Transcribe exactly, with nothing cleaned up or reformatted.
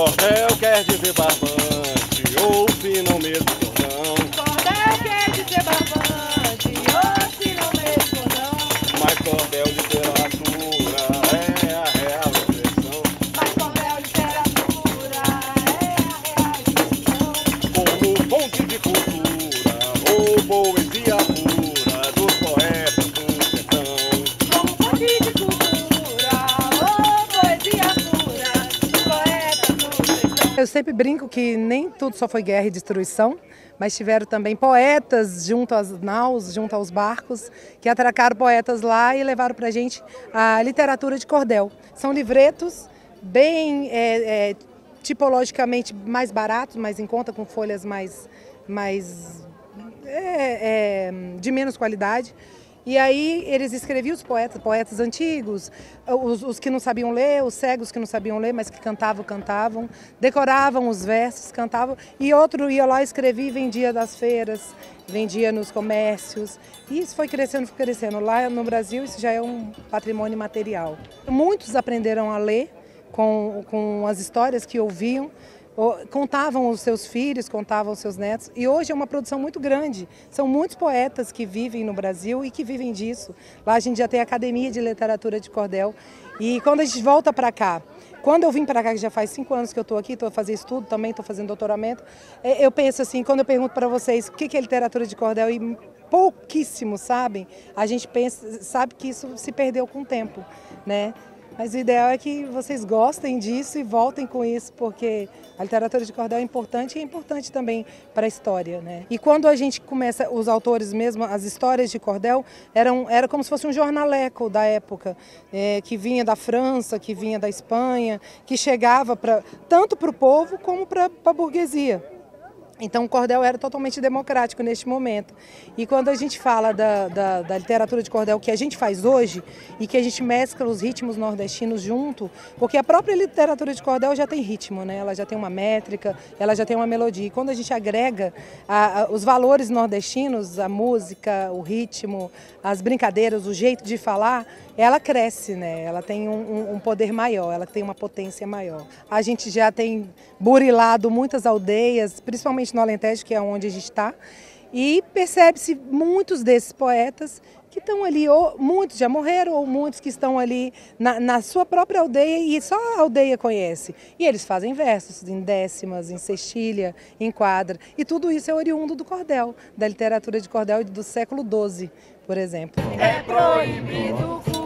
Cordel quer dizer barbante, ou se não mesmo cordão. Cordel quer dizer barbante, ou se não mesmo cordão. Mas cordel literatura é a real expressão. Mas cordel literatura é a real expressão. Como fonte de cultura, ou poesia pura dos poetas do sertão. Como fonte de cultura, ou poesia pura. Eu sempre brinco que nem tudo só foi guerra e destruição, mas tiveram também poetas junto às naus, junto aos barcos, que atracaram poetas lá e levaram para a gente a literatura de cordel. São livretos bem é, é, tipologicamente mais baratos, mais em conta, com folhas mais, mais é, é, de menos qualidade. E aí eles escreviam os poetas, poetas antigos, os, os que não sabiam ler, os cegos que não sabiam ler, mas que cantavam, cantavam, decoravam os versos, cantavam. E outro ia lá, escrevia e vendia nas feiras, vendia nos comércios. E isso foi crescendo, foi crescendo. Lá no Brasil isso já é um patrimônio material. Muitos aprenderam a ler com, com as histórias que ouviam. Contavam os seus filhos, contavam os seus netos, e hoje é uma produção muito grande. São muitos poetas que vivem no Brasil e que vivem disso. Lá a gente já tem a Academia de Literatura de Cordel. E quando a gente volta para cá, quando eu vim para cá, que já faz cinco anos que eu estou aqui, estou fazendo estudo também, estou fazendo doutoramento, eu penso assim, quando eu pergunto para vocês o que é literatura de cordel, e pouquíssimos sabem, a gente pensa, sabe que isso se perdeu com o tempo, né? Mas o ideal é que vocês gostem disso e voltem com isso, porque a literatura de cordel é importante e é importante também para a história, né? E quando a gente começa, os autores mesmo, as histórias de cordel, eram, era como se fosse um jornaleco da época, é, que vinha da França, que vinha da Espanha, que chegava pra, tanto para o povo como para a burguesia. Então o cordel era totalmente democrático neste momento. E quando a gente fala da, da, da literatura de cordel que a gente faz hoje e que a gente mescla os ritmos nordestinos junto, porque a própria literatura de cordel já tem ritmo, né? Ela já tem uma métrica, ela já tem uma melodia. E quando a gente agrega a, a, os valores nordestinos, a música, o ritmo, as brincadeiras, o jeito de falar, ela cresce, né? Ela tem um, um poder maior, ela tem uma potência maior. A gente já tem burilado muitas aldeias, principalmente no Alentejo, que é onde a gente está, e percebe-se muitos desses poetas que estão ali, ou muitos já morreram, ou muitos que estão ali na, na sua própria aldeia e só a aldeia conhece. E eles fazem versos em décimas, em sextilha, em quadra, e tudo isso é oriundo do cordel, da literatura de cordel do século doze, por exemplo. É proibido